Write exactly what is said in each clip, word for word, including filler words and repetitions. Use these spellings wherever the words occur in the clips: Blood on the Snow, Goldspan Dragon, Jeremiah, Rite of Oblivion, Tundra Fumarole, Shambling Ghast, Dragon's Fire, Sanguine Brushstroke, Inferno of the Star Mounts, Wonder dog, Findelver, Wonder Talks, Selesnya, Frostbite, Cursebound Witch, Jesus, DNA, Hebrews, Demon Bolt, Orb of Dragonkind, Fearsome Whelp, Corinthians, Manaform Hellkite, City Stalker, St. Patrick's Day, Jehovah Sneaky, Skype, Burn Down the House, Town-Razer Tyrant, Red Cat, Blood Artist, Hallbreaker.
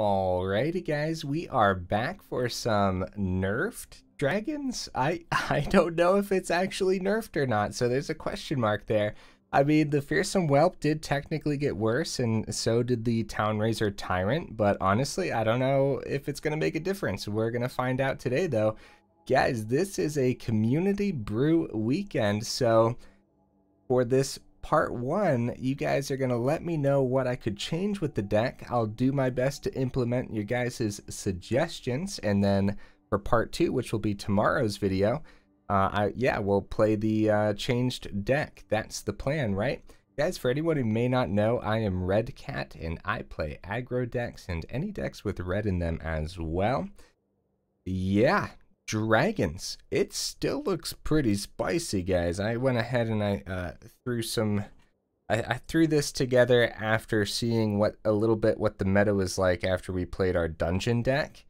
Alrighty guys, we are back for some nerfed dragons. I I don't know if it's actually nerfed or not, so there's a question mark there. I mean, the Fearsome Whelp did technically get worse, and so did the Town-Razer Tyrant, but honestly, I don't know if it's going to make a difference. We're going to find out today, though. Guys, this is a community brew weekend, so for this part one, you guys are going to let me know what I could change with the deck. I'll do my best to implement your guys' suggestions, and then for part two, which will be tomorrow's video, Uh, I, yeah, we'll play the uh, changed deck. That's the plan, right? Guys, for anyone who may not know, I am Red Cat, and I play aggro decks and any decks with red in them as well. Yeah, dragons. It still looks pretty spicy, guys. I went ahead and I uh, threw some... I, I threw this together after seeing what a little bit what the meta was like after we played our dungeon deck.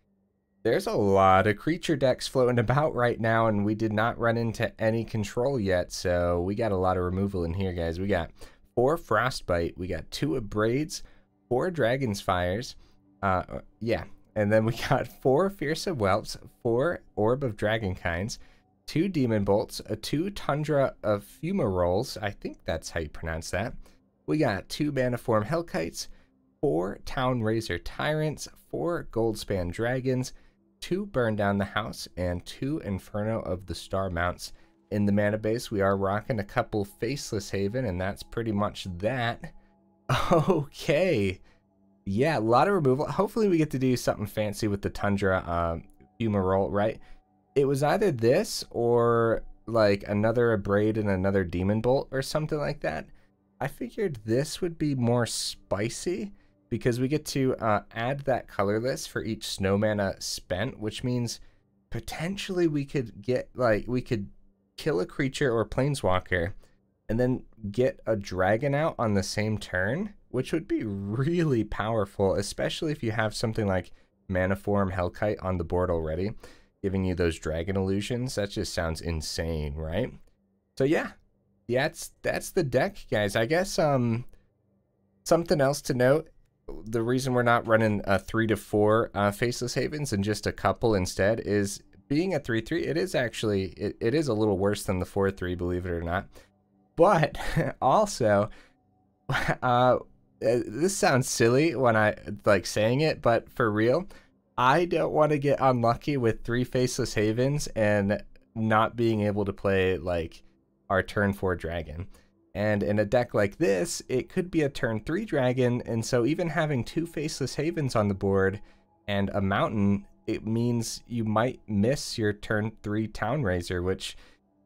There's a lot of creature decks floating about right now, and we did not run into any control yet, so we got a lot of removal in here, guys. We got four Frostbite, we got two Abrades, four Dragon's Fires, uh, yeah, and then we got four Fearsome Whelps, four Orb of Dragonkinds, two Demon Bolts, a two Tundra of Fumaroles, I think that's how you pronounce that. We got two Manaform Hellkites, four Town-Razer Tyrants, four Goldspan Dragons, two Burn Down the House, and two Inferno of the Star Mounts. In the mana base, we are rocking a couple Faceless Haven, and that's pretty much that. Okay. Yeah, a lot of removal. Hopefully we get to do something fancy with the Tundra um, Fumarole, right? It was either this or like another Abrade and another Demon Bolt or something like that. I figured this would be more spicy, because we get to uh, add that colorless for each snow mana spent, which means potentially we could get, like, we could kill a creature or planeswalker and then get a dragon out on the same turn, which would be really powerful, especially if you have something like Manaform Hellkite on the board already, giving you those dragon illusions. That just sounds insane, right? So yeah, that's, that's the deck, guys. I guess um, something else to note, the reason we're not running a three to four uh, Faceless Havens and just a couple instead is being a three three. It is actually it, it is a little worse than the four three, believe it or not. But also, uh, this sounds silly when I like saying it, but for real, I don't want to get unlucky with three Faceless Havens and not being able to play like our turn four dragon. And in a deck like this, it could be a turn three dragon, and so even having two Faceless Havens on the board and a mountain, it means you might miss your turn three Town-Razer, which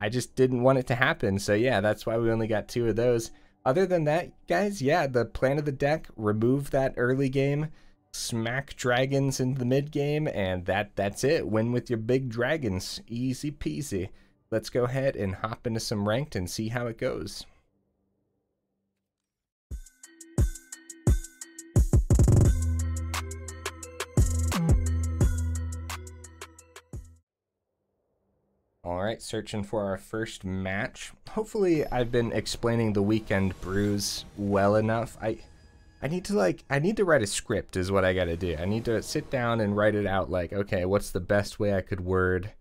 I just didn't want it to happen. So yeah, that's why we only got two of those. Other than that, guys, yeah, the plan of the deck, remove that early game, smack dragons into the mid game, and that that's it. Win with your big dragons. Easy peasy. Let's go ahead and hop into some ranked and see how it goes. All right, searching for our first match. Hopefully I've been explaining the weekend brews well enough. I I need to like, I need to write a script is what I gotta do. I need to sit down and write it out like, okay, what's the best way I could word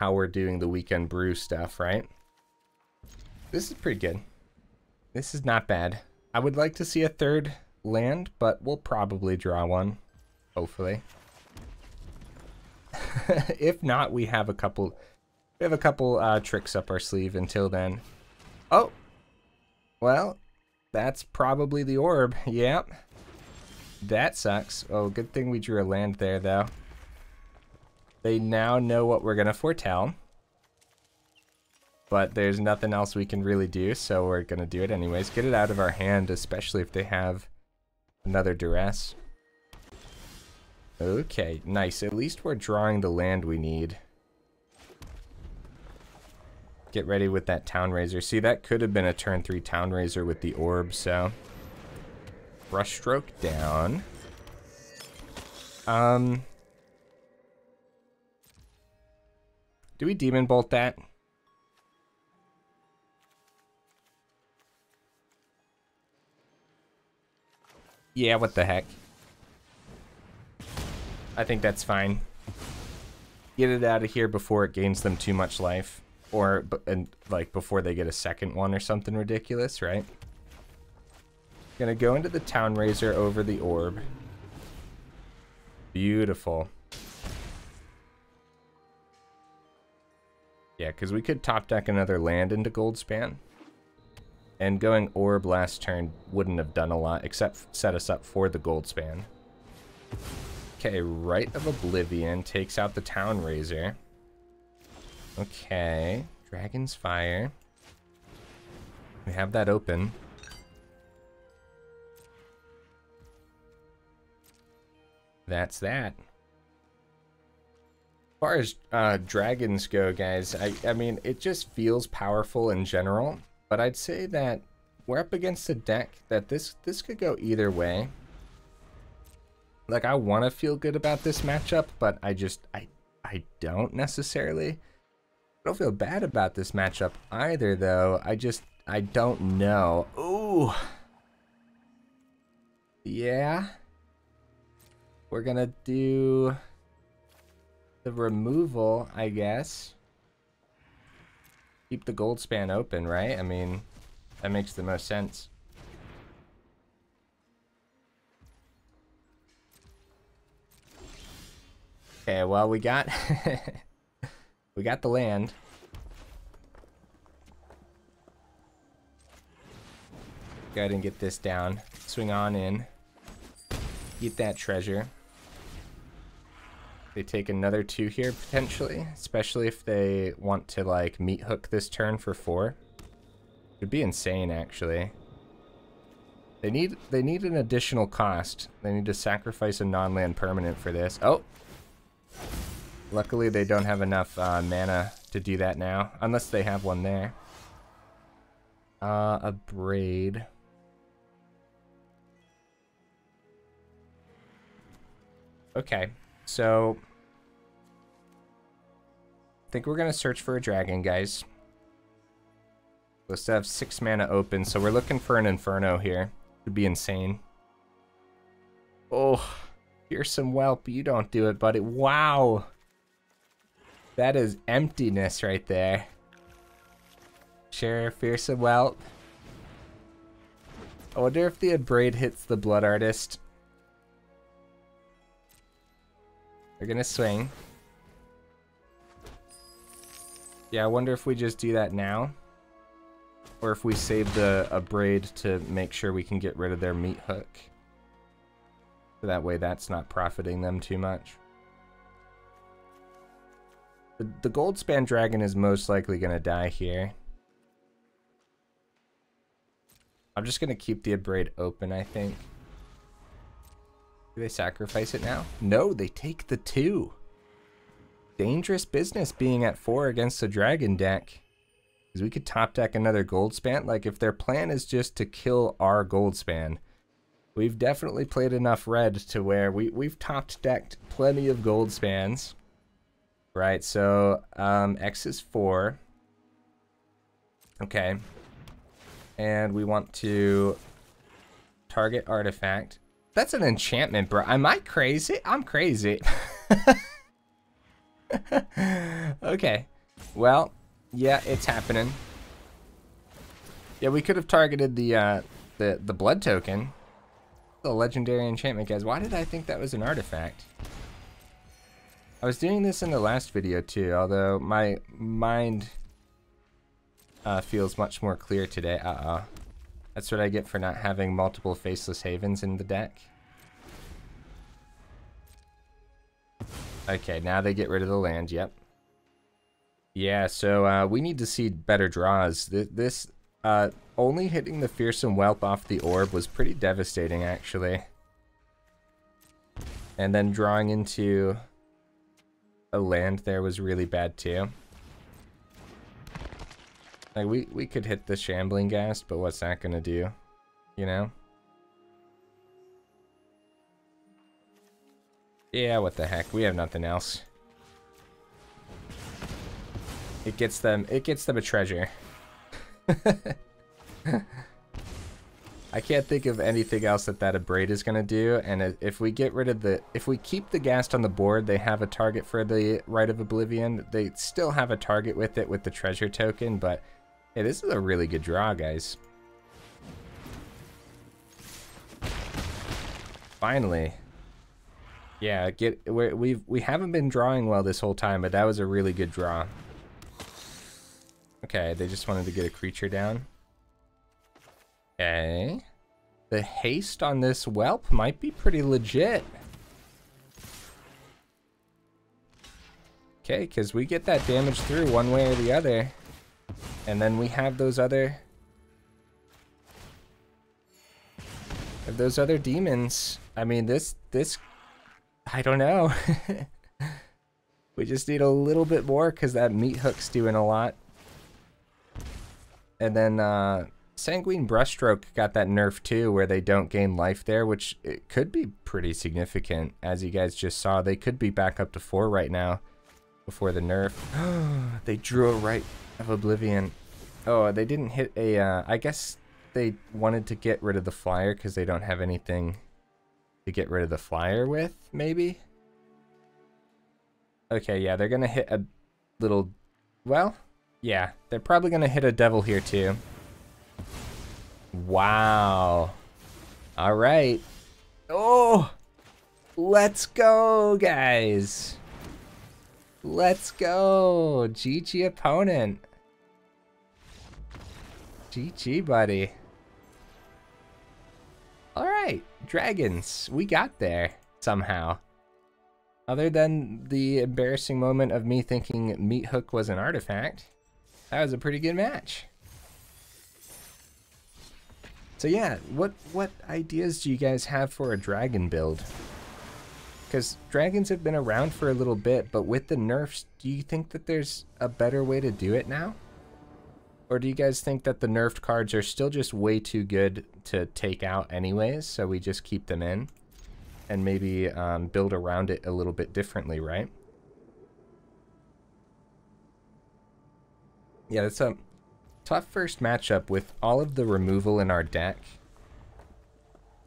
how we're doing the weekend brew stuff, right? This is pretty good. This is not bad. I would like to see a third land, but we'll probably draw one, hopefully. If not, we have a couple... We have a couple uh, tricks up our sleeve until then. Oh! Well, that's probably the orb. Yep. That sucks. Oh, good thing we drew a land there, though. They now know what we're going to foretell. But there's nothing else we can really do, so we're going to do it anyways. Get it out of our hand, especially if they have another duress. Okay, nice. At least we're drawing the land we need. Get ready with that Town-Razer. See, that could have been a turn three Town-Razer with the orb, so. Brushstroke down. Um. Do we Demon Bolt that? Yeah, what the heck. I think that's fine. Get it out of here before it gains them too much life, or and like before they get a second one or something ridiculous, right? Gonna go into the Town-Razer over the orb. Beautiful. Yeah, because we could top deck another land into Goldspan. And going orb last turn wouldn't have done a lot, except set us up for the Goldspan. Okay, Rite of Oblivion takes out the Town-Razer. Okay, Dragon's Fire. We have that open. That's that. As far as uh, dragons go, guys, I, I mean, it just feels powerful in general. But I'd say that we're up against a deck that this this could go either way. Like, I want to feel good about this matchup, but I just, I, I don't necessarily. I don't feel bad about this matchup either, though. I just, I don't know. Ooh. Yeah. We're going to do the removal, I guess. Keep the Goldspan open, right? I mean, that makes the most sense. Okay, well, we got we got the land. Go ahead and get this down. Swing on in. Get that treasure. They take another two here, potentially, especially if they want to, like, meat hook this turn for four. It would be insane, actually. They need they need an additional cost. They need to sacrifice a non-land permanent for this. Oh! Luckily, they don't have enough uh, mana to do that now, unless they have one there. Uh, Abrade. Okay. So, I think we're going to search for a dragon, guys. We'll still have six mana open, so we're looking for an Inferno here. It would be insane. Oh, Fearsome Whelp, you don't do it, buddy. Wow! That is emptiness right there. Sure, Fearsome Whelp. I wonder if the Abrade hits the Blood Artist. They're gonna swing. Yeah, I wonder if we just do that now. Or if we save the Abrade to make sure we can get rid of their meat hook. So that way that's not profiting them too much. The, the Goldspan Dragon is most likely gonna die here. I'm just gonna keep the Abrade open, I think. Do they sacrifice it now? No, they take the two. Dangerous business being at four against a dragon deck. Because we could top deck another Goldspan. Like, if their plan is just to kill our Goldspan, we've definitely played enough red to where we, we've top decked plenty of Goldspans. Right, so um, X is four. Okay. And we want to target artifact. That's an enchantment, bro. Am I crazy? I'm crazy. Okay. Well, yeah, it's happening. Yeah, we could have targeted the uh, the the blood token, the legendary enchantment, guys. Why did I think that was an artifact? I was doing this in the last video too, although my mind uh, feels much more clear today. Uh-oh. That's what I get for not having multiple Faceless Havens in the deck. Okay, now they get rid of the land, yep. Yeah, so uh, we need to see better draws. This uh, only hitting the Fearsome Whelp off the orb was pretty devastating, actually. And then drawing into a land there was really bad, too. Like, we, we could hit the Shambling Ghast, but what's that gonna do? You know? Yeah, what the heck, we have nothing else. It gets them, it gets them a treasure. I can't think of anything else that that Abrade is going to do, and if we get rid of the... If we keep the Ghast on the board, they have a target for the Rite of Oblivion. They still have a target with it with the treasure token, but hey, this is a really good draw, guys. Finally. Yeah, get we're, we've, we haven't been drawing well this whole time, but that was a really good draw. Okay, they just wanted to get a creature down. Okay. The haste on this whelp might be pretty legit. Okay, because we get that damage through one way or the other. And then we have those other... Have those other demons. I mean, this... this I don't know. We just need a little bit more because that meat hook's doing a lot. And then... uh Sanguine Brushstroke got that nerf too, where they don't gain life there, which it could be pretty significant. As you guys just saw, they could be back up to four right now before the nerf. They drew a Rite of Oblivion. Oh, they didn't hit a... Uh, I guess they wanted to get rid of the flyer because they don't have anything to get rid of the flyer with, maybe? Okay, yeah, they're going to hit a little... Well, yeah, they're probably going to hit a devil here too. Wow. All right. Oh, let's go, guys. Let's go. G G opponent. G G, buddy. All right. Dragons. We got there somehow. Other than the embarrassing moment of me thinking Meat Hook was an artifact, that was a pretty good match. So yeah, what what ideas do you guys have for a dragon build? Because dragons have been around for a little bit, but with the nerfs, do you think that there's a better way to do it now? Or do you guys think that the nerfed cards are still just way too good to take out anyways, so we just keep them in? And maybe um, build around it a little bit differently, right? Yeah, that's a... tough first matchup with all of the removal in our deck.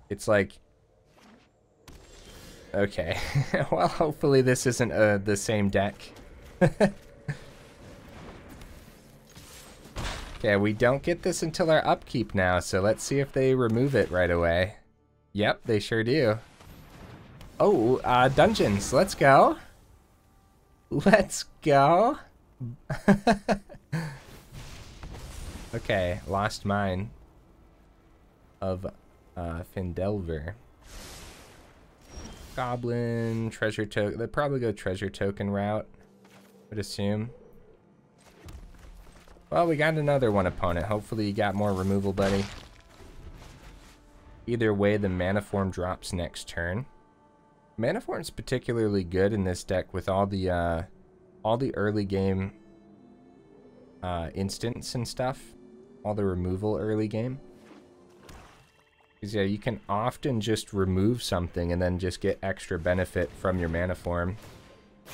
It's like... Okay. Well, hopefully this isn't uh, the same deck. Okay, we don't get this until our upkeep now, so let's see if they remove it right away. Yep, they sure do. Oh, uh, dungeons. Let's go. Let's go. Okay, lost mine of uh, Findelver. Goblin, treasure token. They'll probably go treasure token route, I would assume. Well, we got another one opponent. Hopefully you got more removal, buddy. Either way, the Manaform drops next turn. Manaform's particularly good in this deck with all the, uh, all the early game uh, instants and stuff. All the removal early game. Because, yeah, you can often just remove something and then just get extra benefit from your mana form.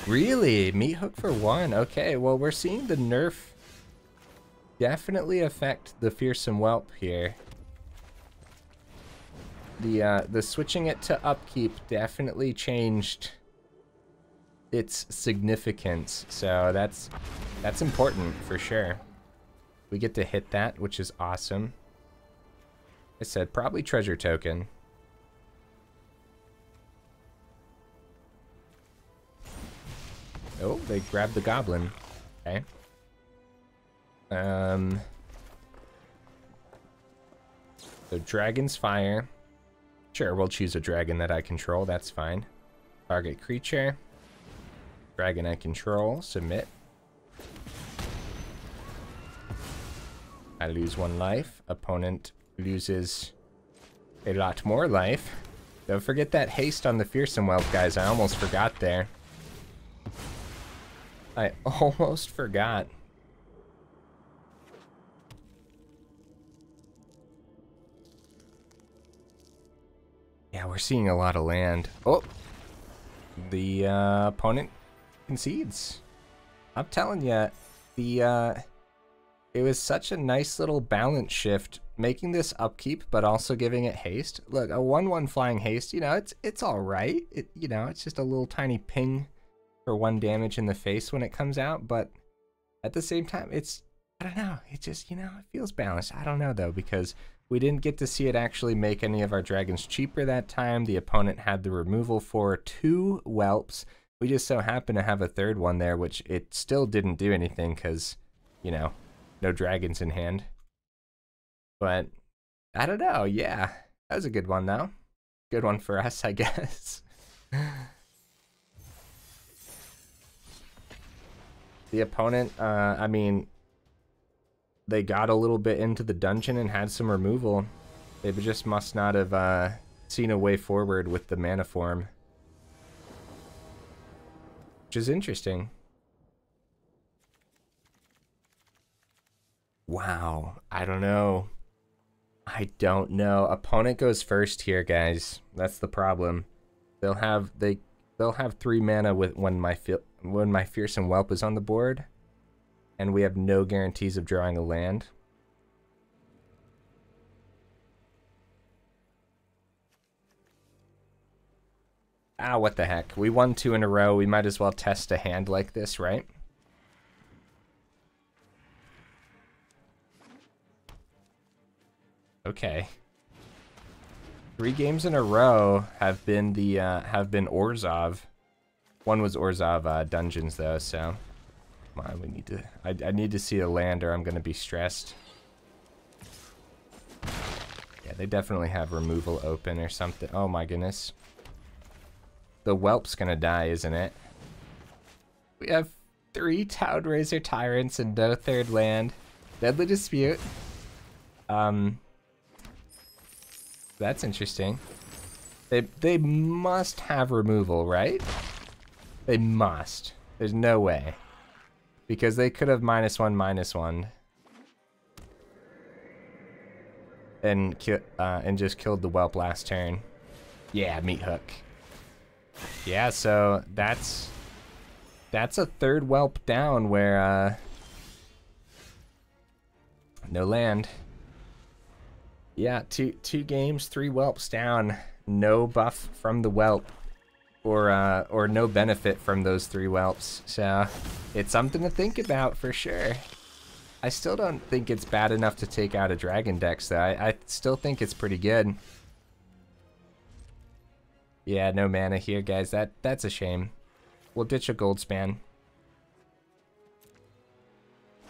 Really? Meat Hook for one? Okay, well, we're seeing the nerf definitely affect the Fearsome Whelp here. The, uh, the switching it to upkeep definitely changed its significance, so that's that's important for sure. We get to hit that, which is awesome. I said probably treasure token. Oh, they grabbed the goblin. Okay. Um. So Dragon's Fire. Sure, we'll choose a dragon that I control. That's fine. Target creature. Dragon I control. Submit. I lose one life. Opponent loses a lot more life. Don't forget that haste on the Fearsome Whelp, guys. I almost forgot there. I almost forgot. Yeah, we're seeing a lot of land. Oh! The uh, opponent concedes. I'm telling you, the... Uh, It was such a nice little balance shift, making this upkeep, but also giving it haste. Look, a one one flying haste, you know, it's it's all right. It, you know, it's just a little tiny ping for one damage in the face when it comes out, but at the same time, it's, I don't know, it just, you know, it feels balanced. I don't know, though, because we didn't get to see it actually make any of our dragons cheaper that time. The opponent had the removal for two whelps. We just so happened to have a third one there, which it still didn't do anything because, you know, no dragons in hand. But, I don't know, yeah. That was a good one, though. Good one for us, I guess. The opponent, uh, I mean, they got a little bit into the dungeon and had some removal. They just must not have uh, seen a way forward with the Manaform. Which is interesting. Wow, I don't know. I don't know. Opponent goes first here, guys. That's the problem. They'll have they they'll have three mana with when my when my Fearsome Whelp is on the board, and we have no guarantees of drawing a land. Ah, what the heck? We won two in a row. We might as well test a hand like this, right? Okay. Three games in a row have been the uh, have been Orzhov. One was Orzhov uh, Dungeons though, so come on, we need to. I, I need to see a land, or I'm gonna be stressed. Yeah, they definitely have removal open or something. Oh my goodness. The whelp's gonna die, isn't it? We have three Town-Razer Tyrants and no third land. Deadly Dispute. Um, that's interesting. They they must have removal, right? They must. There's no way, because they could have minus one, minus one, and ki- uh, and just killed the whelp last turn. Yeah, meat hook. Yeah, so that's that's a third whelp down where uh, no land. Yeah, two two games, three whelps down. No buff from the whelp, or uh, or no benefit from those three whelps. So it's something to think about for sure. I still don't think it's bad enough to take out a dragon deck, though. I, I still think it's pretty good. Yeah, no mana here, guys. That that's a shame. We'll ditch a Goldspan,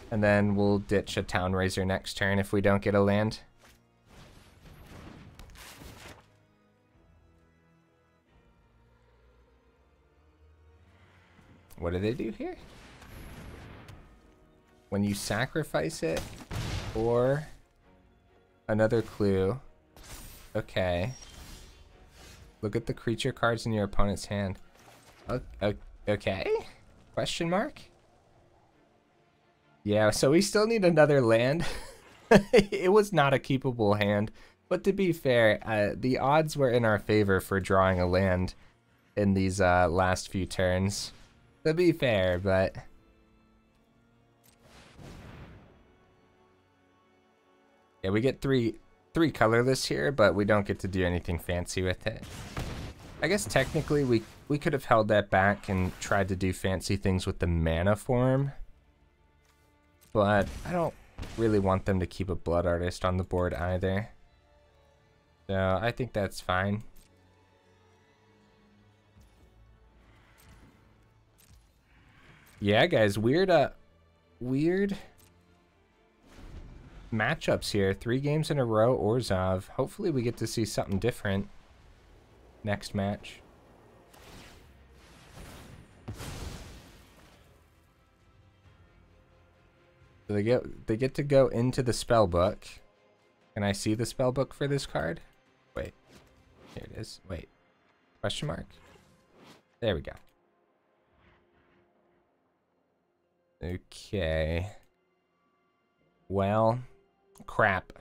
and then we'll ditch a Town-Razer next turn if we don't get a land. What do they do here? When you sacrifice it, or another clue. Okay. Look at the creature cards in your opponent's hand. Okay? Question mark? Yeah, so we still need another land. It was not a keepable hand. But to be fair, uh, the odds were in our favor for drawing a land in these uh, last few turns. To be fair, but yeah, we get three three colorless here, but we don't get to do anything fancy with it. I guess technically we we could have held that back and tried to do fancy things with the mana form, but I don't really want them to keep a Blood Artist on the board either, so I think that's fine. Yeah, guys, weird, uh, weird matchups here. Three games in a row, Orzhov. Hopefully we get to see something different next match. So they get they get to go into the spellbook. Can I see the spellbook for this card? Wait, here it is. Wait, question mark. There we go. Okay. Well, crap.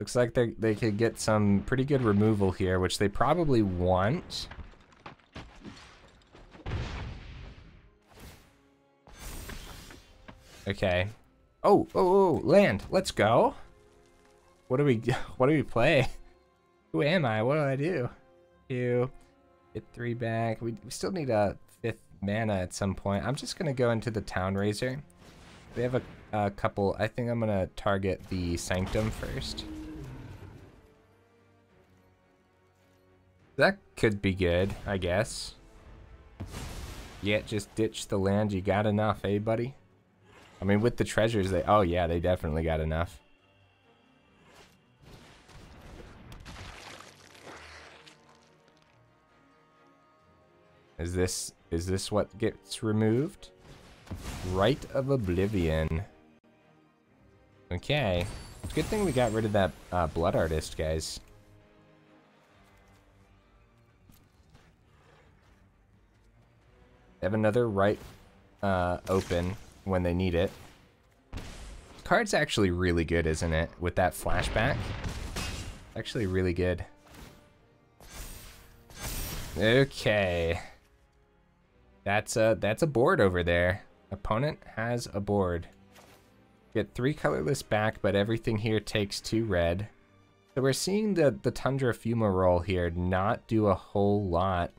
Looks like they they could get some pretty good removal here, which they probably want. Okay. Oh, oh, oh, land. Let's go. What do we, what do we play? Who am I? What do I do? Two, get three back. We, we still need a fifth mana at some point. I'm just going to go into the Town-Razer. We have a, a couple. I think I'm going to target the Sanctum first. That could be good, I guess. Yeah, just ditch the land. You got enough, eh, buddy? I mean, with the treasures, they... Oh, yeah, they definitely got enough. Is this... Is this what gets removed? Rite of Oblivion. Okay. It's a good thing we got rid of that uh, Blood Artist, guys. Have another right uh, open when they need it. Card's actually really good, isn't it? With that flashback. Actually really good. Okay. That's a, that's a board over there. Opponent has a board. Get three colorless back, but everything here takes two red. So we're seeing the, the Tundra Fumarole here not do a whole lot.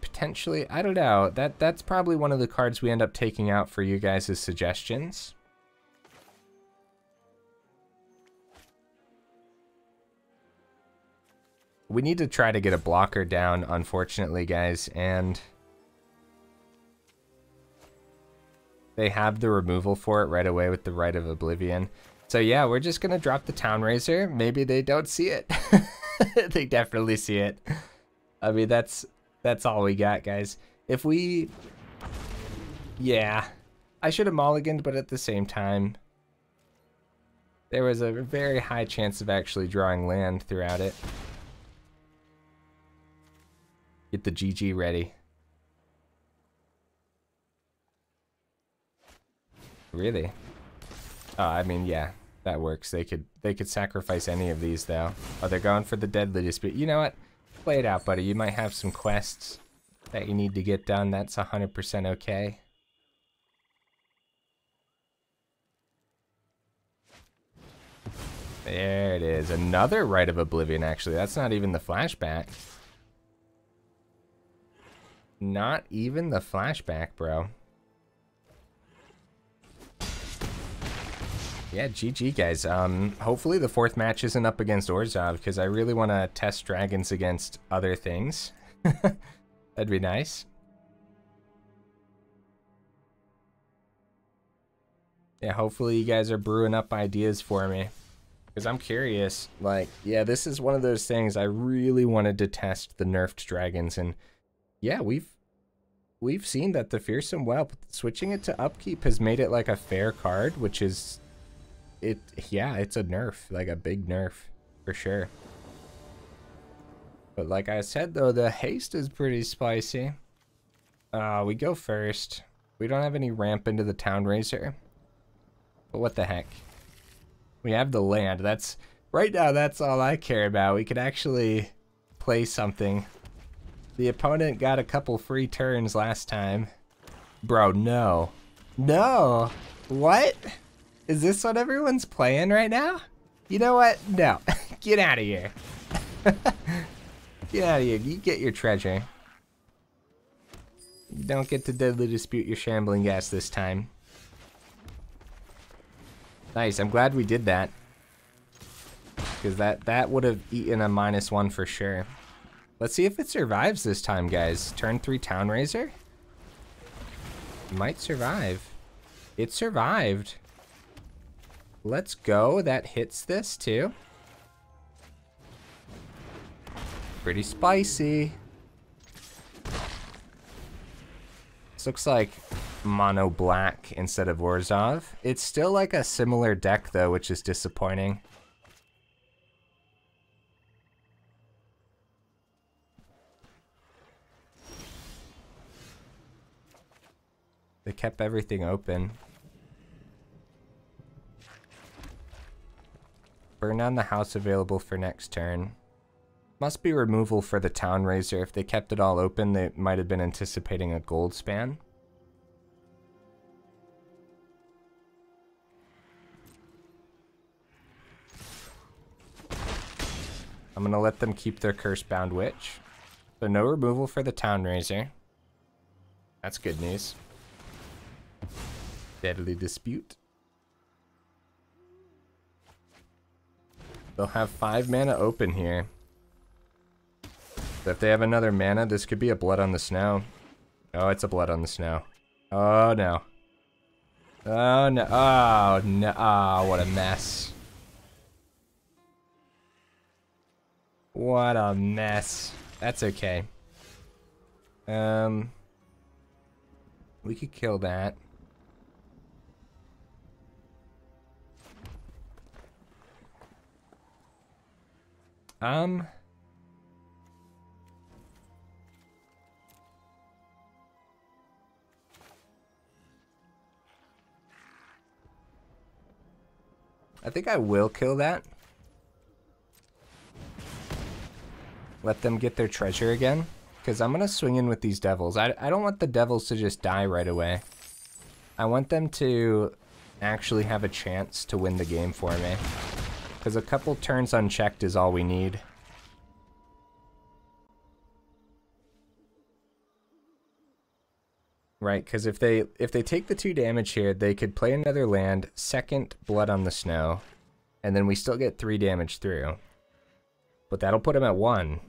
Potentially, I don't know. That that's probably one of the cards we end up taking out for you guys' suggestions. We need to try to get a blocker down, unfortunately, guys, and they have the removal for it right away with the Rite of Oblivion. So yeah, we're just gonna drop the Town-Razer. Maybe they don't see it. They definitely see it. I mean, that's That's all we got, guys. If we... Yeah. I should have mulliganed, but at the same time, there was a very high chance of actually drawing land throughout it. Get the G G ready. Really? Oh, I mean, yeah. That works. They could they could sacrifice any of these, though. Oh, they're going for the Deadly Dispute. You know what? Play it out, buddy. You might have some quests that you need to get done. That's one hundred percent okay. There it is. Another Rite of Oblivion, actually. That's not even the flashback. Not even the flashback, bro. Yeah, G G, guys. Um, hopefully the fourth match isn't up against Orzhov, because I really want to test dragons against other things. That'd be nice. Yeah, hopefully you guys are brewing up ideas for me, because I'm curious. Like, yeah, this is one of those things I really wanted to test the nerfed dragons, and yeah, we've we've seen that the Fearsome Whelp, switching it to upkeep has made it like a fair card, which is... It, yeah, it's a nerf, like a big nerf, for sure. But like I said, though, the haste is pretty spicy. Uh, we go first. We don't have any ramp into the Town-Razer. But what the heck? We have the land. That's, right now, that's all I care about. We could actually play something. The opponent got a couple free turns last time. Bro, no. No! What? Is this what everyone's playing right now? You know what? No. Get out of here. Get out of here. You get your treasure. You don't get to Deadly Dispute your Shambling Ghast this time. Nice. I'm glad we did that. Because that, that would have eaten a minus one for sure. Let's see if it survives this time, guys. Turn three Town-Razer? Might survive. It survived. Let's go. That hits this too. Pretty spicy. This looks like mono black instead of Orzhov. It's still like a similar deck though, which is disappointing. They kept everything open. Burn down the house available for next turn. Must be removal for the Town-Razer. If they kept it all open, they might have been anticipating a Goldspan. I'm going to let them keep their Cursebound Witch. So no removal for the Town-Razer. That's good news. Deadly Dispute. They'll have five mana open here. So if they have another mana, this could be a Blood on the Snow. Oh, it's a Blood on the Snow. Oh, no. Oh, no. Oh, no. Oh, what a mess. What a mess. That's okay. Um, we could kill that. Um... I think I will kill that. Let them get their treasure again. Because I'm going to swing in with these devils. I, I don't want the devils to just die right away. I want them to actually have a chance to win the game for me. Because a couple turns unchecked is all we need. Right, because if they if they take the two damage here, they could play another land, second Blood on the Snow, and then we still get three damage through. But that'll put them at one.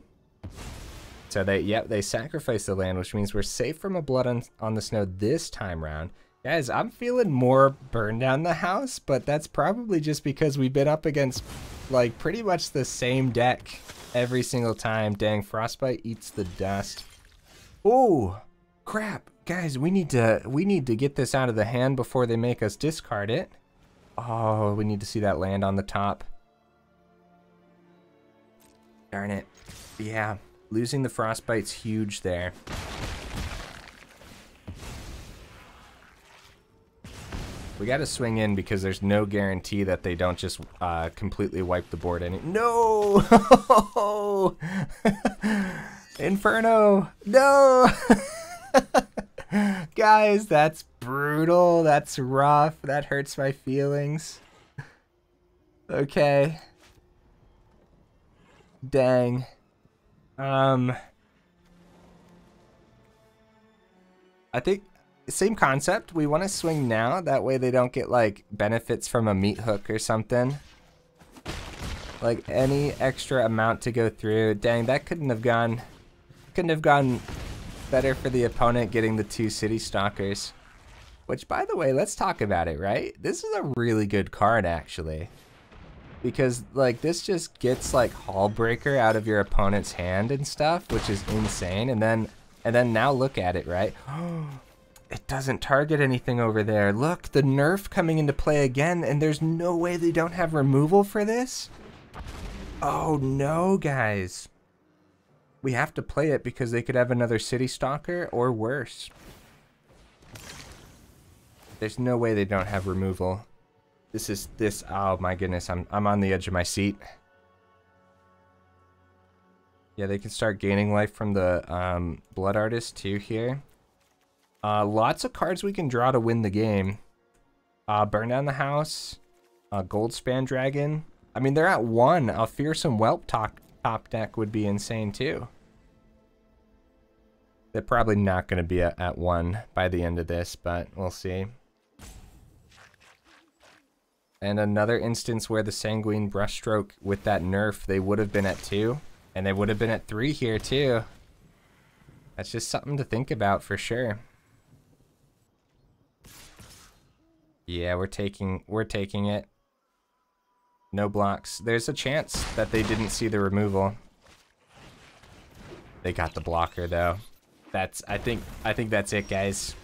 So they, yep, they sacrifice the land, which means we're safe from a Blood on, on the Snow this time round. Guys, I'm feeling more Burn Down the House, but that's probably just because we've been up against, like, pretty much the same deck every single time. Dang, Frostbite eats the dust. Ooh, crap. Guys, we need to we need to get this out of the hand before they make us discard it. Oh, we need to see that land on the top. Darn it. Yeah, losing the Frostbite's huge there. We got to swing in because there's no guarantee that they don't just uh, completely wipe the board. Any no, Inferno, no. Guys, that's brutal. That's rough. That hurts my feelings. Okay. Dang. Um. I think same concept. We want to swing now. That way they don't get like benefits from a meat hook or something. Like any extra amount to go through. Dang, that couldn't have gone. Couldn't have gone. Better for the opponent getting the two City Stalkers. Which, by the way, let's talk about it, right? This is a really good card, actually. Because, like, this just gets, like, Hallbreaker out of your opponent's hand and stuff, which is insane. And then, and then now look at it, right? It doesn't target anything over there. Look, the nerf coming into play again, and there's no way they don't have removal for this? Oh, no, guys. We have to play it because they could have another City Stalker or worse. There's no way they don't have removal. This is this. Oh my goodness, I'm I'm on the edge of my seat. Yeah, they can start gaining life from the um, Blood Artist too here. Uh, lots of cards we can draw to win the game. Uh, Burn Down the House, uh, Goldspan Dragon. I mean, they're at one. A Fearsome Whelp talk. Top deck would be insane too. They're probably not going to be at, at one by the end of this, but we'll see. And another instance where the Sanguine Brushstroke with that nerf, they would have been at two, and they would have been at three here too. That's just something to think about for sure. Yeah, we're taking we're taking it. No blocks. There's a chance that they didn't see the removal. They got the blocker though. That's I think I think that's it, guys.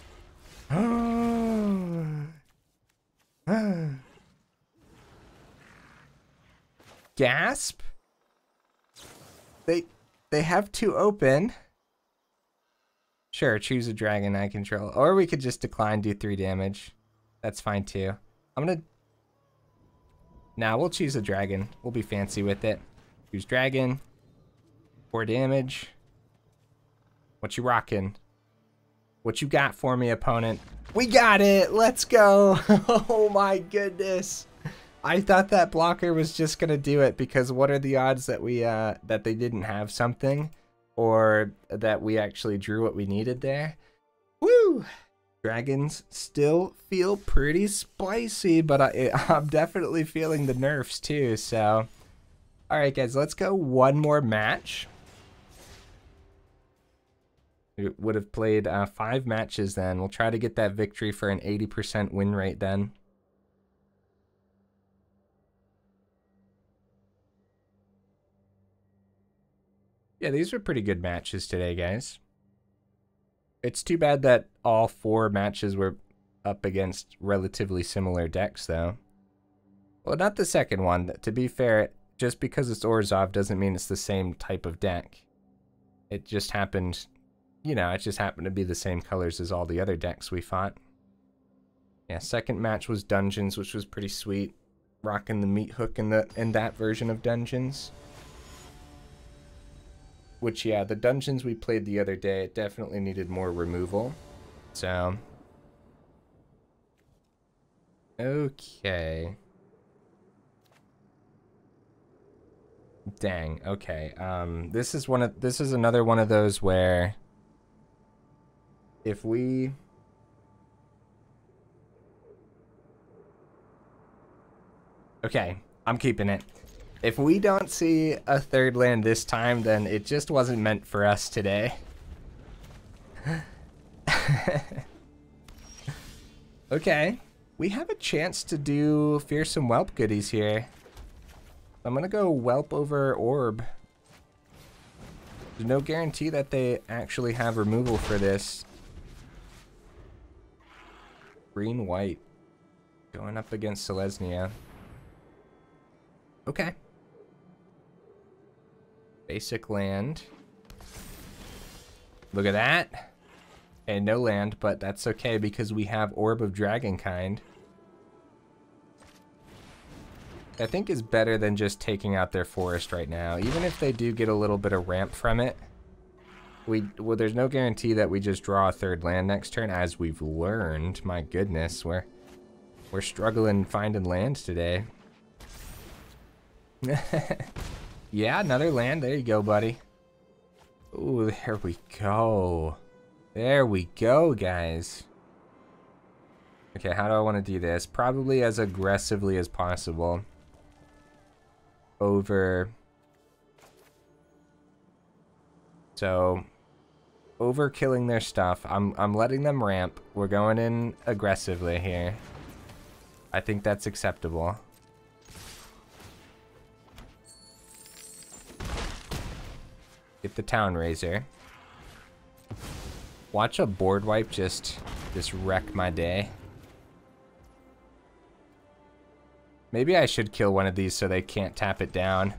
Gasp. They they have two open. Sure, choose a dragon I control. Or we could just decline, do three damage. That's fine too. I'm gonna Now nah, we'll choose a dragon. We'll be fancy with it. Choose dragon. Four damage. What you rocking? What you got for me, opponent? We got it! Let's go! Oh my goodness! I thought that blocker was just gonna do it, because what are the odds that we uh that they didn't have something, or that we actually drew what we needed there? Woo! Dragons still feel pretty spicy, but I, I'm definitely feeling the nerfs too. So, all right, guys, let's go one more match. We would have played uh, five matches then. We'll try to get that victory for an eighty percent win rate then. Yeah, these were pretty good matches today, guys. It's too bad that all four matches were up against relatively similar decks, though. Well, not the second one. To be fair, just because it's Orzhov doesn't mean it's the same type of deck. It just happened... You know, it just happened to be the same colors as all the other decks we fought. Yeah, second match was Dungeons, which was pretty sweet. Rocking the Meat Hook in, the, in that version of Dungeons. Which, yeah, the Dungeons we played the other day, it definitely needed more removal. So. Okay. Dang, okay. Um, this is one of, this is another one of those where... If we, okay, I'm keeping it. If we don't see a third land this time, then it just wasn't meant for us today. Okay, we have a chance to do Fearsome Whelp goodies here. I'm gonna go Whelp over Orb. There's no guarantee that they actually have removal for this. Green, white. Going up against Selesnya. Okay. Basic land. Look at that. And no land, but that's okay because we have Orb of Dragonkind. I think is better than just taking out their forest right now. Even if they do get a little bit of ramp from it. We, well, there's no guarantee that we just draw a third land next turn, as we've learned. My goodness, we're we're struggling finding land today. Yeah, another land. There you go, buddy. Ooh, there we go. There we go, guys. Okay, how do I want to do this? Probably as aggressively as possible. Over... So... Over killing their stuff. I'm, I'm letting them ramp. We're going in aggressively here. I think that's acceptable. Get the Town-Razer. Watch a board wipe just, just wreck my day. Maybe I should kill one of these so they can't tap it down.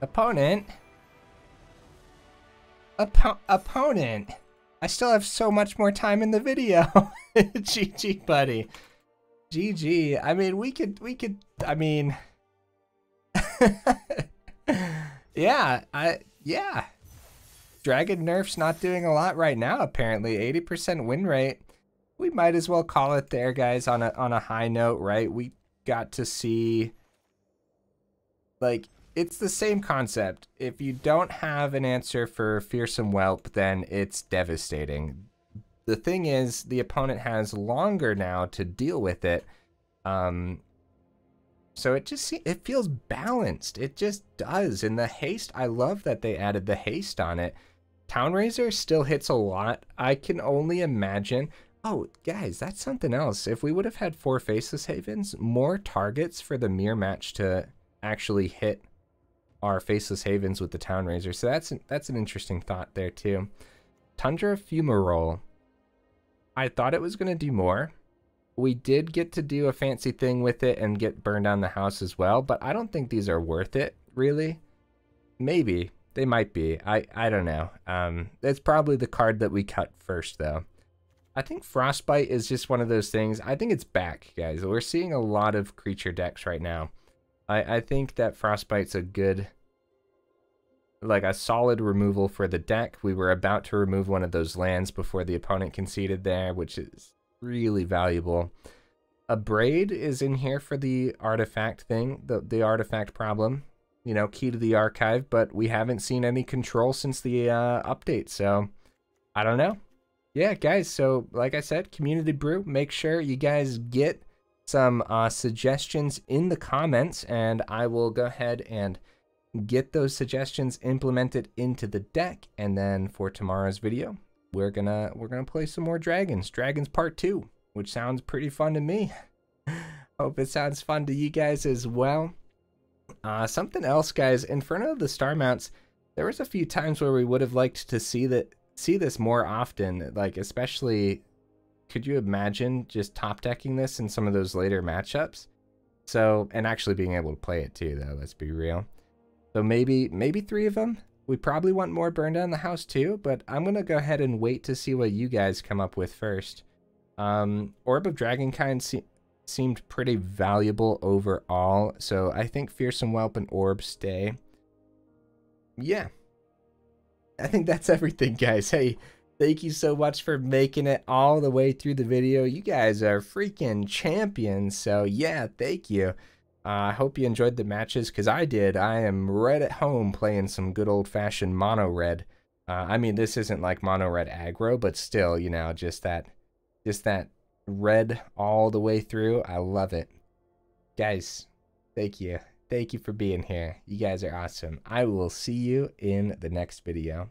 Opponent? Oppo- opponent? I still have so much more time in the video. G G, buddy. G G. I mean, we could, we could, I mean... yeah, I, yeah. Dragon nerf's not doing a lot right now, apparently. eighty percent win rate. We might as well call it there, guys, on a on a high note, right? We got to see, like, it's the same concept. If you don't have an answer for Fearsome Whelp, then it's devastating. The thing is, the opponent has longer now to deal with it. Um, so it just se- it feels balanced. It just does. And the haste, I love that they added the haste on it. Town-Razer still hits a lot. I can only imagine... Oh, guys, that's something else. If we would have had four Faceless Havens, more targets for the mirror match to actually hit our Faceless Havens with the Town-Razer. So that's an, that's an interesting thought there, too. Tundra Fumarole. I thought it was going to do more. We did get to do a fancy thing with it and get Burn Down the House as well, but I don't think these are worth it, really. Maybe. They might be. I, I don't know. Um, it's probably the card that we cut first, though. I think Frostbite is just one of those things. I think it's back, guys. We're seeing a lot of creature decks right now. I, I think that Frostbite's a good, like a solid removal for the deck. We were about to remove one of those lands before the opponent conceded there, which is really valuable. Abrade is in here for the artifact thing, the, the artifact problem. You know, key to the archive, but we haven't seen any control since the uh, update, so I don't know. Yeah, guys, so like I said, Community Brew, make sure you guys get some uh, suggestions in the comments, and I will go ahead and get those suggestions implemented into the deck, and then for tomorrow's video, we're gonna we're gonna play some more Dragons, Dragons Part Two, which sounds pretty fun to me. Hope it sounds fun to you guys as well. Uh, something else, guys, Inferno of the Star Mounts, there was a few times where we would have liked to see that see this more often, like especially, could you imagine just top decking this in some of those later matchups? So, and actually being able to play it too, though, let's be real. So maybe, maybe three of them. We probably want more Burn Down the House too, but I'm going to go ahead and wait to see what you guys come up with first. Um, Orb of Dragonkind se seemed pretty valuable overall, so I think Fearsome Whelp and Orb stay. Yeah. I think that's everything, guys. Hey, thank you so much for making it all the way through the video. You guys are freaking champions, so yeah, thank you. I uh, hope you enjoyed the matches, because I did. I am right at home playing some good old-fashioned mono-red. Uh, I mean, this isn't like mono-red aggro, but still, you know, just that, just that red all the way through. I love it. Guys, thank you. Thank you for being here. You guys are awesome. I will see you in the next video.